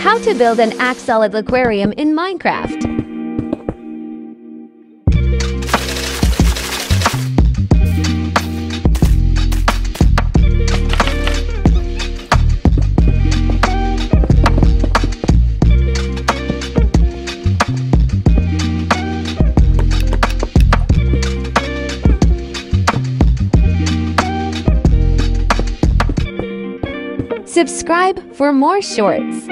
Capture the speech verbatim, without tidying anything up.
How to build an axolotl aquarium in Minecraft. Subscribe for more shorts.